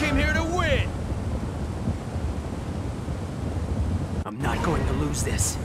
came here to win! I'm not going to lose this.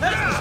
Yeah!